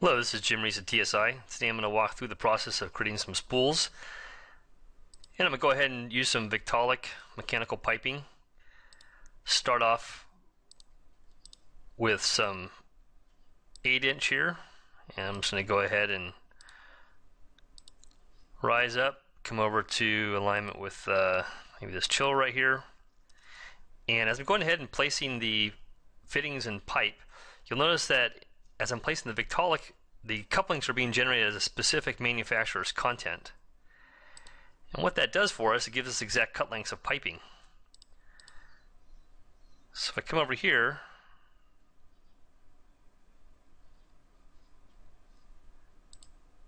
Hello, this is Jim Reese at TSI. Today I'm going to walk through the process of creating some spools. And I'm going to go ahead and use some Victaulic mechanical piping. Start off with some 8-inch here. And I'm just going to go ahead and rise up, come over to alignment with maybe this chill right here. And as I'm going ahead and placing the fittings and pipe, you'll notice that as I'm placing the Victaulic, the couplings are being generated as a specific manufacturer's content. And what that does for us, it gives us exact cut lengths of piping. So if I come over here,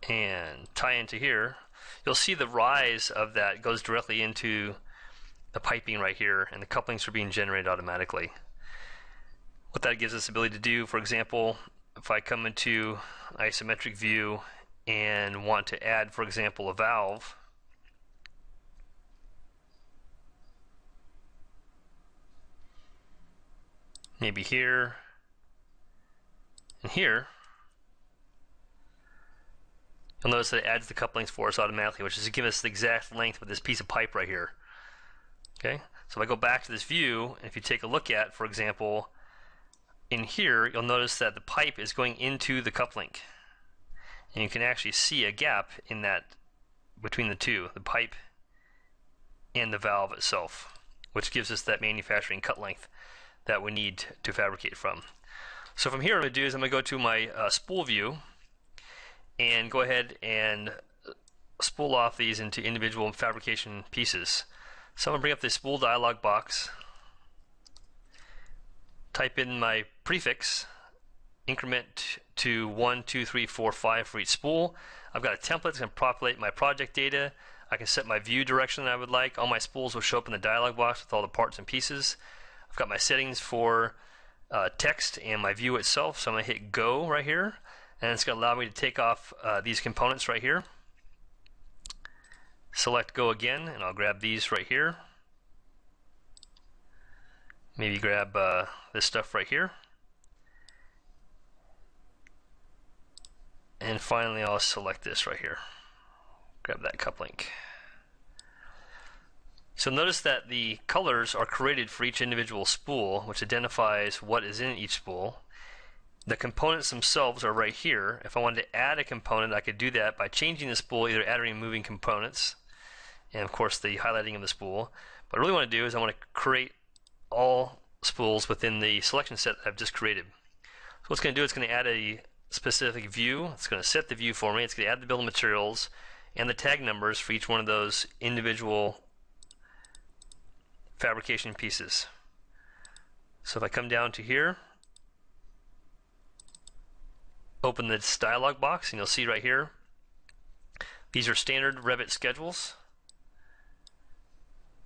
and tie into here, you'll see the rise of that goes directly into the piping right here, and the couplings are being generated automatically. What that gives us the ability to do, for example, if I come into isometric view and want to add, for example, a valve, maybe here and here, you'll notice that it adds the couplings for us automatically, which is to give us the exact length with this piece of pipe right here. Okay, so if I go back to this view, and if you take a look at, for example, in here, you'll notice that the pipe is going into the coupling, and you can actually see a gap in that between the two, the pipe and the valve itself, which gives us that manufacturing cut length that we need to fabricate from. So from here, what I'm going to do is I'm going to go to my spool view and go ahead and spool off these into individual fabrication pieces. So I'm going to bring up the spool dialog box, type in my prefix, increment to 1, 2, 3, 4, 5 for each spool. I've got a template that's going to populate my project data. I can set my view direction that I would like. All my spools will show up in the dialog box with all the parts and pieces. I've got my settings for text and my view itself, so I'm going to hit go right here, and it's going to allow me to take off these components right here. Select go again, and I'll grab these right here. Maybe grab this stuff right here. And finally, I'll select this right here. Grab that coupling. So notice that the colors are created for each individual spool, which identifies what is in each spool. The components themselves are right here. If I wanted to add a component, I could do that by changing the spool, either adding or removing components, and of course the highlighting of the spool. What I really want to do is I want to create all spools within the selection set that I've just created. So what it's going to do, it's going to add a specific view, it's going to set the view for me, it's going to add the bill of materials and the tag numbers for each one of those individual fabrication pieces. So if I come down to here, open this dialog box, and you'll see right here, these are standard Revit schedules,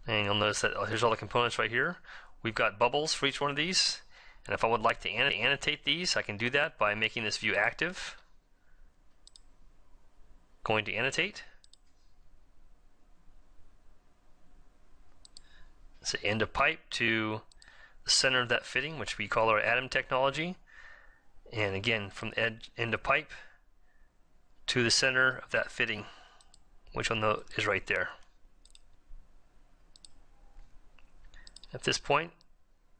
and you'll notice that here's all the components right here. We've got bubbles for each one of these, and if I would like to annotate these, I can do that by making this view active. Going to annotate. Say end of pipe to the center of that fitting, which we call our atom technology. And again, from the end of pipe to the center of that fitting, which you'll note is right there. At this point,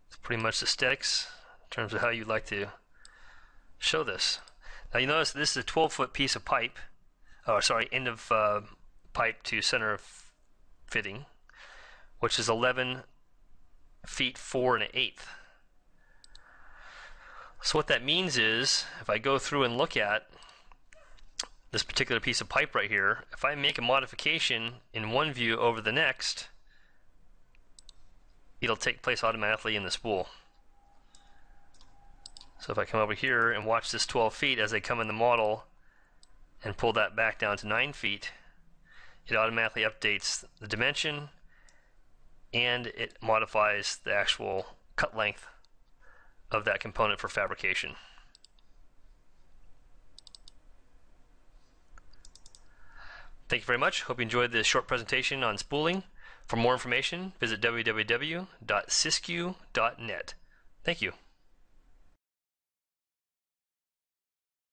it's pretty much the aesthetics in terms of how you'd like to show this. Now you notice this is a 12-foot piece of pipe, or sorry, end of pipe to center of fitting, which is 11 feet 4 1/8. So what that means is, if I go through and look at this particular piece of pipe right here, if I make a modification in one view over the next, it'll take place automatically in the spool. So if I come over here and watch this 12 feet as they come in the model and pull that back down to 9 feet, it automatically updates the dimension and it modifies the actual cut length of that component for fabrication. Thank you very much. Hope you enjoyed this short presentation on spooling. For more information, visit www.siscu.net. Thank you.